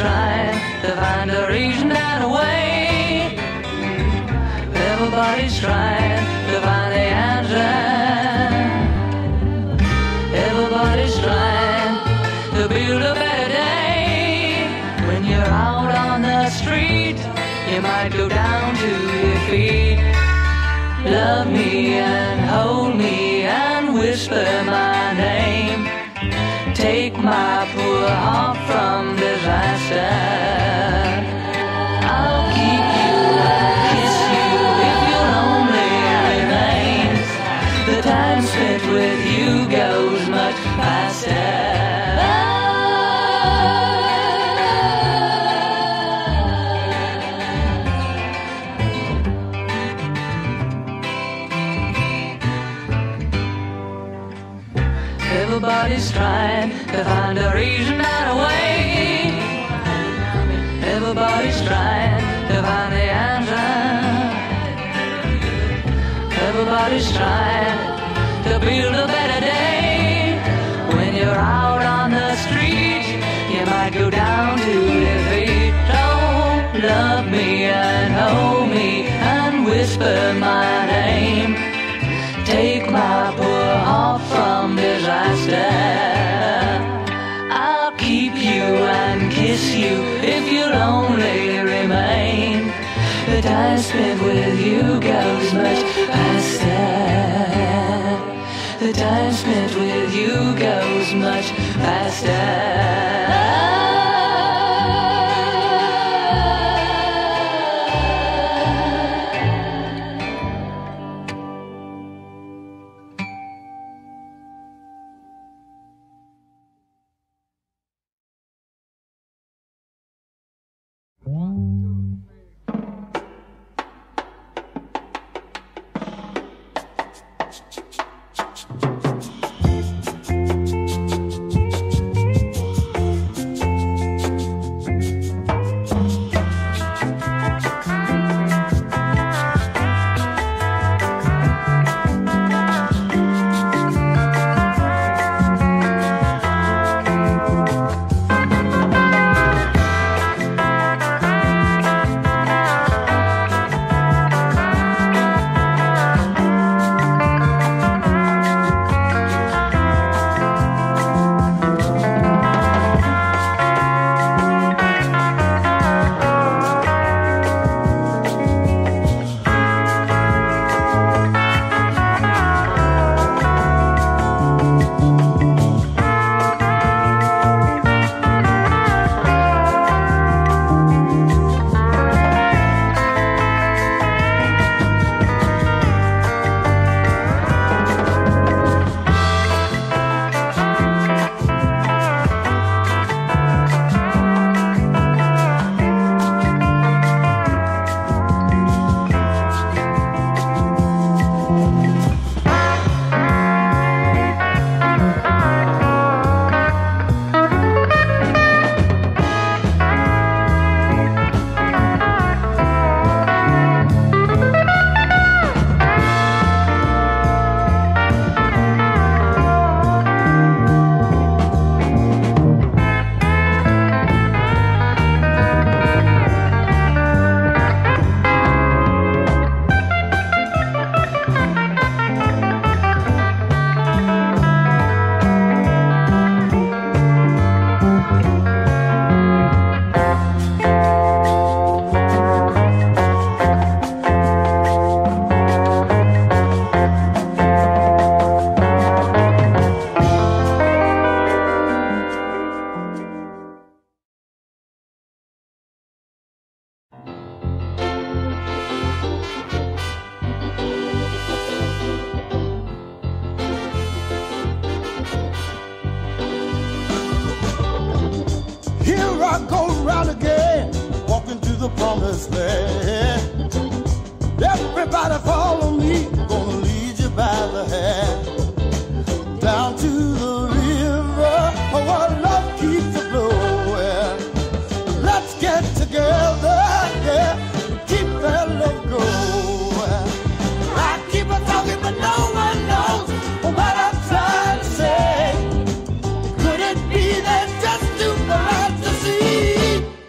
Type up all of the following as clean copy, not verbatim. trying to find a reason and a way. Everybody's trying to find the answer. Everybody's trying to build a better day. When you're out on the street, you might go down to your feet. Love me and hold me and whisper my name. Take my poor heart from disaster. I'll keep you, I'll kiss you if you're lonely and remains. The time spent with you goes much faster. Everybody's trying to find a reason and a way. Everybody's trying to find the answer. Everybody's trying to build a better day. When you're out on the street, you might go down to your feet. Don't love me and hold me and whisper my name. Take my poor heart from disaster. I'll keep you and kiss you if you'll only remain. The time spent with you goes much faster. The time spent with you goes much faster. Could it be that just too bad to see?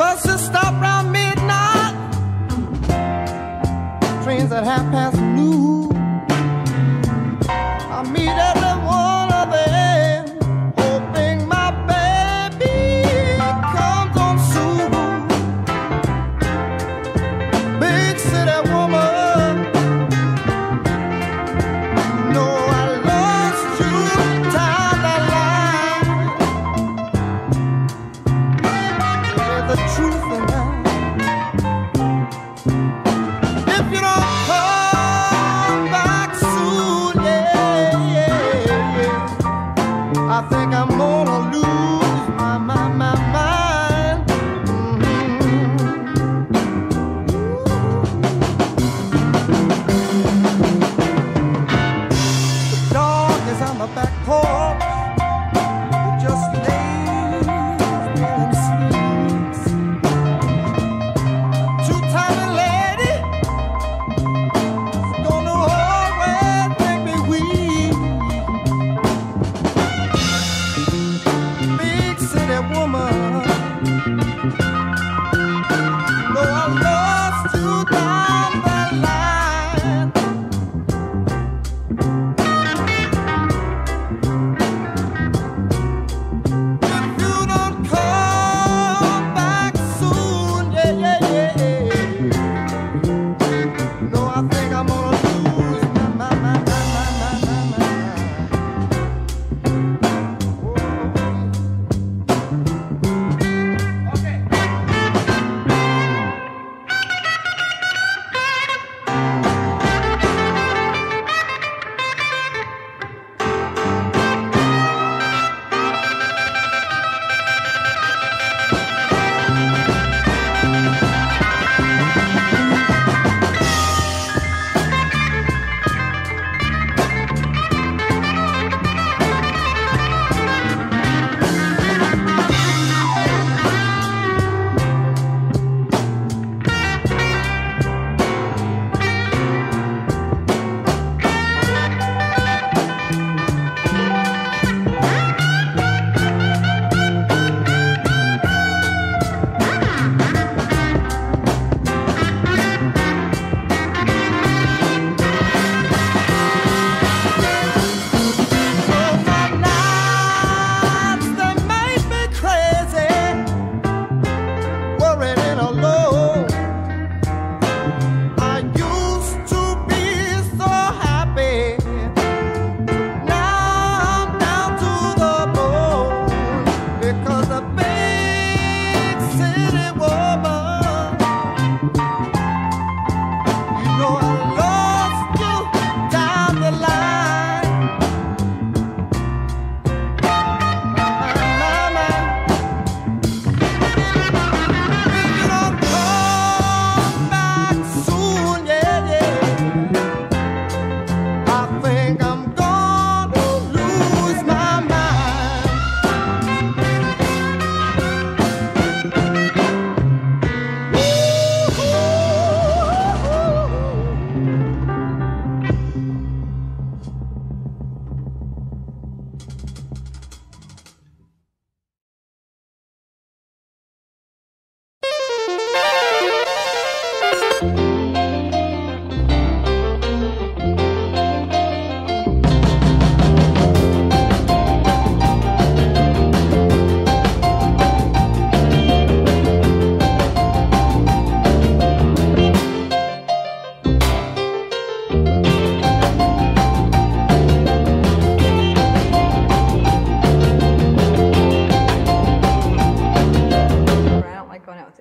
buses stop around midnight, trains at 1:30. I meet every one of them, hoping my baby comes on soon. Big city woman, you know I lost you down the line. There's the truth in that. If you don't I think I'm gonna lose my mind. The dog is on my back porch. He just lays there and sleeps. Two-timing lady is gonna always make me weak. Woman, no, I lost you down the line. If you don't come back soon, yeah, no, I think I'm gonna lose my mind.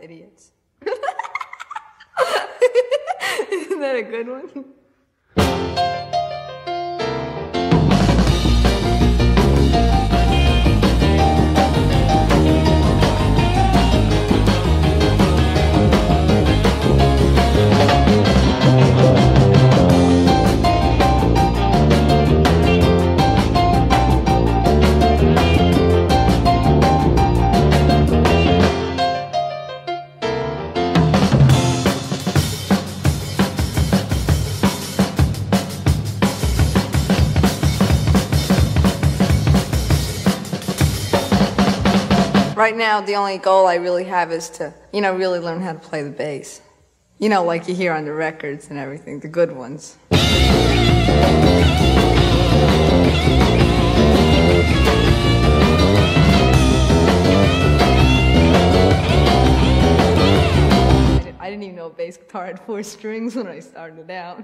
Idiots. Isn't that a good one? Right now, the only goal I really have is to, really learn how to play the bass. Like you hear on the records and everything, the good ones. I didn't even know a bass guitar had 4 strings when I started out.